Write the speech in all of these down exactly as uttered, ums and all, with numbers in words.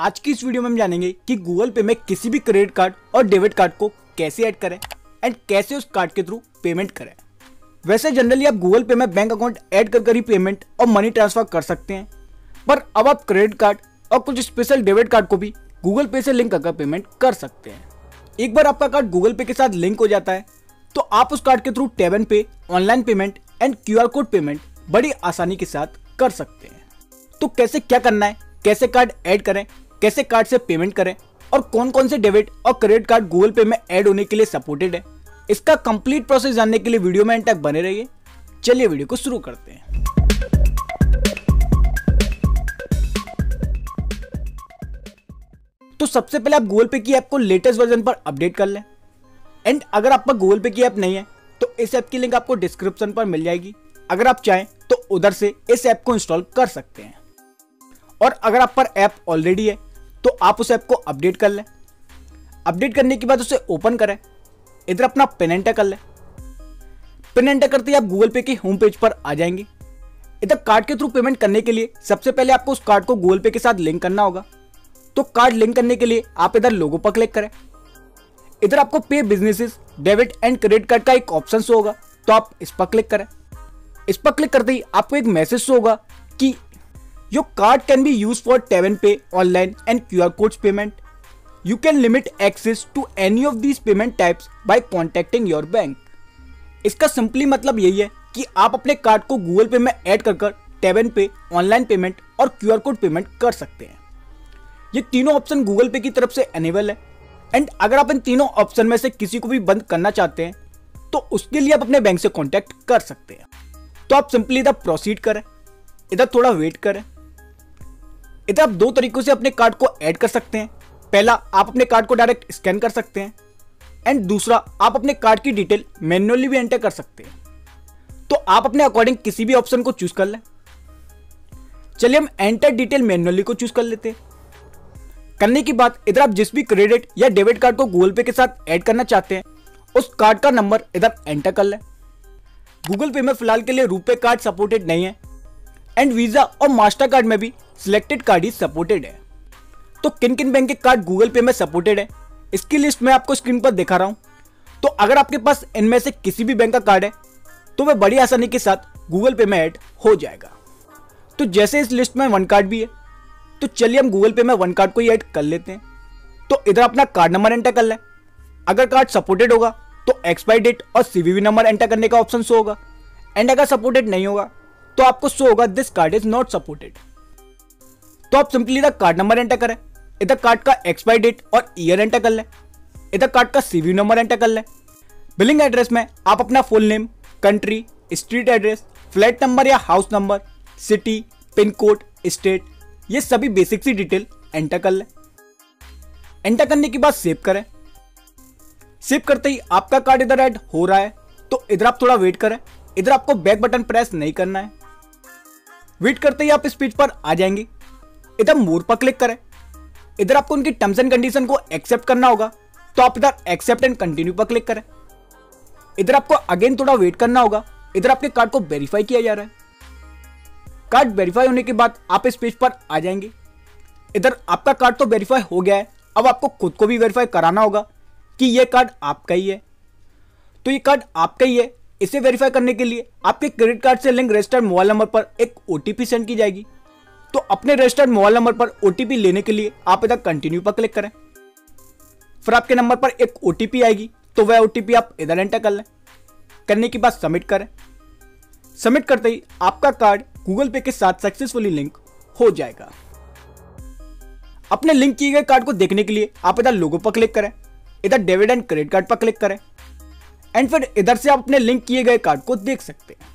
आज की इस वीडियो में हम जानेंगे कि गूगल पे में किसी भी क्रेडिट कार्ड और डेबिट कार्ड को कैसे ऐड करें एंड कैसे उस कार्ड के थ्रू पेमेंट करें। वैसे जनरली आप गूगल पे में बैंक अकाउंट ऐड कर कर ही पेमेंट और मनी ट्रांसफर कर सकते हैं, पर अब आप क्रेडिट कार्ड और कुछ स्पेशल डेबिट कार्ड को भी गूगल पे से लिंक करके पेमेंट कर सकते हैं। एक बार आपका कार्ड गूगल पे के साथ लिंक हो जाता है तो आप उस कार्ड के through tap and pay, online payment and Q R code payment बड़ी आसानी के साथ कर सकते हैं। तो कैसे क्या करना है, कैसे कार्ड ऐड करें, कैसे कार्ड से पेमेंट करें और कौन कौन से डेबिट और क्रेडिट कार्ड गूगल पे में ऐड होने के लिए सपोर्टेड है, इसका कंप्लीट प्रोसेस जानने के लिए वीडियो में एंड तक बने रहिए। चलिए वीडियो को शुरू करते हैं। तो सबसे पहले आप गूगल पे की ऐप को लेटेस्ट वर्जन पर अपडेट कर लें एंड अगर आपका गूगल पे की ऐप नहीं है तो इस ऐप की लिंक आपको डिस्क्रिप्शन पर मिल जाएगी। अगर आप चाहें तो उधर से इस ऐप को इंस्टॉल कर सकते हैं और अगर आप पर ऐप ऑलरेडी है तो आप उस ऐप को अपडेट कर लें। अपडेट करने के बाद उसे ओपन करें, इधर अपना पिन एंटर कर लें। पिन एंटर करते ही आप गूगल पे के होम पेज पर आ जाएंगे। इधर कार्ड के थ्रू पेमेंट करने के लिए सबसे पहले आपको उस कार्ड को गूगल पे के साथ लिंक करना होगा, तो कार्ड लिंक करने के लिए आप इधर लोगो पर क्लिक करें। इधर आपको पे businesses, debit and credit card का एक ऑप्शन शो होगा, तो आप इस पर क्लिक करें। इस पर क्लिक करते ही आपको एक मैसेज शो होगा कि Your card can be used for tap and pay, online and Q R codes payment. You can limit access to any of these payment types by contacting your bank. इसका simply मतलब यही है कि आप अपने card को Google Pay में add कर कर tap and pay, online payment और क्यूआर कोड पेमेंट कर सकते हैं। ये तीनों ऑप्शन गूगल पे की तरफ से एनेबल है एंड अगर आप इन तीनों ऑप्शन में से किसी को भी बंद करना चाहते हैं तो उसके लिए आप अपने बैंक से कॉन्टेक्ट कर सकते हैं। तो आप सिंपली इधर प्रोसीड करें, इधर थोड़ा वेट करें। इधर आप दो तरीकों से अपने कार्ड को ऐड कर सकते हैं। पहला, आप अपने कार्ड को डायरेक्ट स्कैन कर सकते हैं एंड दूसरा, आप अपने कार्ड की डिटेल मैन्युअली भी एंटर कर सकते हैं। तो आप अपने अकॉर्डिंग किसी भी ऑप्शन को चूज कर लें। चलिए हम एंटर डिटेल मैन्युअली को चूज कर लेते हैं। करने के बाद इधर आप जिस भी क्रेडिट या डेबिट कार्ड को गूगल पे के साथ ऐड करना चाहते हैं उस कार्ड का नंबर इधर एंटर कर लें। गूगल पे में फिलहाल के लिए रुपे कार्ड सपोर्टेड नहीं है एंड वीजा और मास्टर कार्ड में भी सिलेक्टेड कार्ड ही सपोर्टेड है। तो किन किन बैंक के कार्ड गूगल पे में सपोर्टेड है इसकी लिस्ट मैं आपको स्क्रीन पर दिखा रहा हूँ। तो अगर आपके पास इनमें से किसी भी बैंक का कार्ड है तो वह बड़ी आसानी के साथ गूगल पे में ऐड हो जाएगा। तो जैसे इस लिस्ट में वन कार्ड भी है तो चलिए हम गूगल पे में वन कार्ड को ही ऐड कर लेते हैं। तो इधर अपना कार्ड नंबर एंटर कर लें। अगर कार्ड सपोर्टेड होगा तो एक्सपायरी डेट और सीवीवी नंबर एंटर करने का ऑप्शन शो होगा एंड अगर सपोर्टेड नहीं होगा तो आपको शो होगा this card is not supported. तो आप सिंपली इधर कार्ड नंबर एंटर करें, इधर कार्ड का एक्सपायरी डेट और ईयर एंटर कर लें, इधर कार्ड का सीवी नंबर एंटर कर लें। बिलिंग एड्रेस में आप अपना full name, country, street address, flat number या house number, city, pin code, state, ये सभी बेसिक सी डिटेल एंटर कर लें। एंटर करने के बाद सेव करें। सेव करते ही आपका कार्ड इधर ऐड हो रहा है तो इधर आप थोड़ा वेट करें। इधर आपको बैक बटन प्रेस नहीं करना है। वेट करते ही आप इस पेज पर आ जाएंगे। इधर मोर पर क्लिक करें। इधर आपको उनकी टर्म्स एंड कंडीशन को एक्सेप्ट करना होगा, तो आप इधर एक्सेप्ट एंड कंटिन्यू पर क्लिक करें। इधर आपको अगेन थोड़ा वेट करना होगा। इधर आपके कार्ड को वेरीफाई किया जा रहा है। कार्ड वेरीफाई होने के बाद आप इस पेज पर आ जाएंगे। इधर आपका कार्ड तो वेरीफाई हो गया है, अब आपको खुद को भी वेरीफाई कराना होगा कि यह कार्ड आपका ही है। तो ये कार्ड आपका ही है, इसे वेरीफाई करने के लिए आपके क्रेडिट कार्ड से लिंक रजिस्टर्ड मोबाइल नंबर पर एक ओटीपी सेंड की जाएगी। तो अपने रजिस्टर्ड मोबाइल नंबर पर ओटीपी लेने के लिए आप इधर कंटिन्यू पर क्लिक करें। फिर आपके नंबर पर एक ओटीपी आएगी, तो वह ओटीपी आप इधर एंटर कर लें। करने के बाद सबमिट करें। सबमिट करते ही आपका कार्ड गूगल पे के साथ सक्सेसफुली लिंक हो जाएगा। अपने लिंक किए गए कार्ड को देखने के लिए आप इधर लोगो पर क्लिक करें, इधर डेबिट एंड क्रेडिट कार्ड पर क्लिक करें एंड फिर इधर से आप अपने लिंक किए गए कार्ड को देख सकते हैं।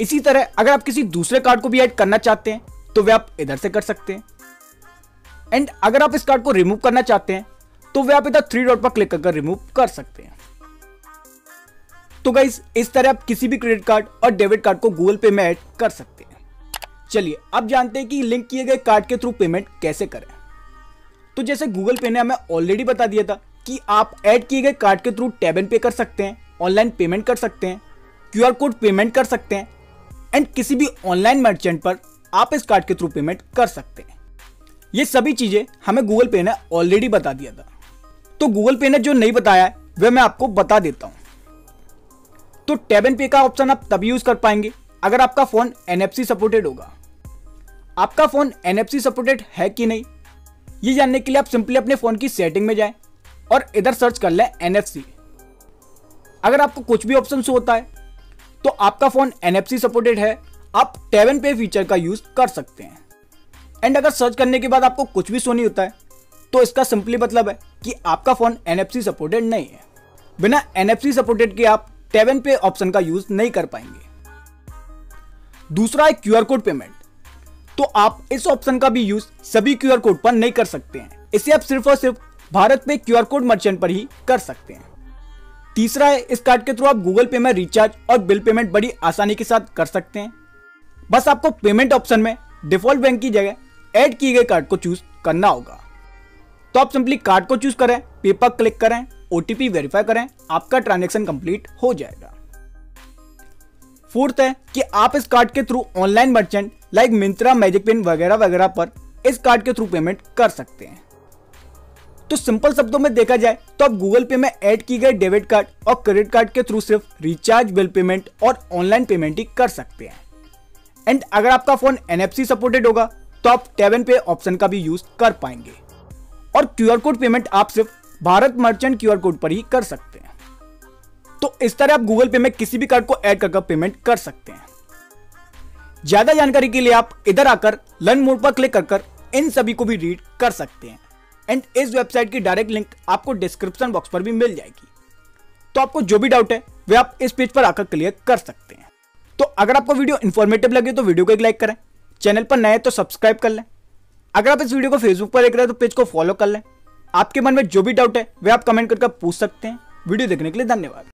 इसी तरह अगर आप किसी दूसरे कार्ड को भी ऐड करना चाहते हैं तो वे आप इधर से कर सकते हैं एंड अगर आप इस कार्ड को रिमूव करना चाहते हैं तो वे आप इधर थ्री डॉट पर क्लिक करके रिमूव कर सकते हैं। तो गाइस, इस तरह आप किसी भी क्रेडिट कार्ड और डेबिट कार्ड को गूगल पे में ऐड कर सकते हैं। चलिए अब जानते हैं कि लिंक किए गए कार्ड के थ्रू पेमेंट कैसे करें। तो जैसे गूगल पे ने हमें ऑलरेडी बता दिया था कि आप ऐड किए गए कार्ड के थ्रू टैप एंड पे कर सकते हैं, ऑनलाइन पेमेंट कर सकते हैं, क्यूआर कोड पेमेंट कर सकते हैं एंड किसी भी ऑनलाइन मर्चेंट पर आप इस कार्ड के थ्रू पेमेंट कर सकते हैं। ये सभी चीज़ें हमें गूगल पे ने ऑलरेडी बता दिया था, तो गूगल पे ने जो नहीं बताया है वह मैं आपको बता देता हूँ। तो टैप एंड पे का ऑप्शन आप तभी यूज़ कर पाएंगे अगर आपका phone N F C supported होगा। आपका phone N F C supported है कि नहीं ये जानने के लिए आप सिंपली अपने फ़ोन की सेटिंग में जाएं और इधर सर्च कर लें एन एफ सी। अगर आपको कुछ भी ऑप्शन शो होता है तो आपका phone N F C supported है, आप टैप एंड पे फीचर का यूज़ कर सकते हैं। एंड अगर सर्च करने के बाद आपको कुछ भी शो नहीं होता है तो इसका सिंपली मतलब है कि आपका phone N F C supported नहीं है। बिना एन एफ सी सपोर्टेड के आप टैप एंड पे ऑप्शन का यूज़ नहीं कर पाएंगे। दूसरा है क्यू आर कोड पेमेंट, तो आप इस ऑप्शन का भी यूज़ सभी क्यू आर कोड पर नहीं कर सकते हैं। इसे आप सिर्फ और सिर्फ भारत पे क्यू आर कोड मर्चेंट पर ही कर सकते हैं। तीसरा है इस कार्ड के थ्रू आप गूगल पे में रिचार्ज और बिल पेमेंट बड़ी आसानी के साथ कर सकते हैं। बस आपको पेमेंट ऑप्शन में डिफ़ॉल्ट बैंक की जगह ऐड किए गए कार्ड को चूज़ करना होगा। तो आप सिंपली कार्ड को चूज़ करें, पे पर क्लिक करें, ओ टी पी वेरीफाई करें, आपका ट्रांजेक्शन कंप्लीट हो जाएगा। फोर्थ है कि आप इस कार्ड के through online merchant like Myntra, magic pin वगैरह वगैरह पर इस कार्ड के थ्रू पेमेंट कर सकते हैं। तो सिंपल शब्दों में देखा जाए तो आप गूगल पे में ऐड की गई डेबिट कार्ड और क्रेडिट कार्ड के थ्रू सिर्फ रिचार्ज, बिल पेमेंट और ऑनलाइन पेमेंट ही कर सकते हैं। एंड अगर आपका phone N F C supported होगा तो आप टैप एंड पे ऑप्शन का भी यूज़ कर पाएंगे और क्यू आर कोड पेमेंट आप सिर्फ Bharat merchant Q R code पर ही कर सकते हैं। तो इस तरह आप गूगल पे में किसी भी कार्ड को ऐड करके पेमेंट कर सकते हैं। ज़्यादा जानकारी के लिए आप इधर आकर लर्न मोर पर क्लिक कर इन सभी को भी रीड कर सकते हैं। एंड इस वेबसाइट की डायरेक्ट लिंक आपको डिस्क्रिप्शन बॉक्स पर भी मिल जाएगी, तो आपको जो भी डाउट है वह आप इस पेज पर आकर क्लियर कर सकते हैं। तो अगर आपको वीडियो इन्फॉर्मेटिव लगे तो वीडियो को एक लाइक करें, चैनल पर नए हैं तो सब्सक्राइब कर लें। अगर आप इस वीडियो को फेसबुक पर देख रहे हैं तो पेज को फॉलो कर लें। आपके मन में जो भी डाउट है वह आप कमेंट करके पूछ सकते हैं। वीडियो देखने के लिए धन्यवाद।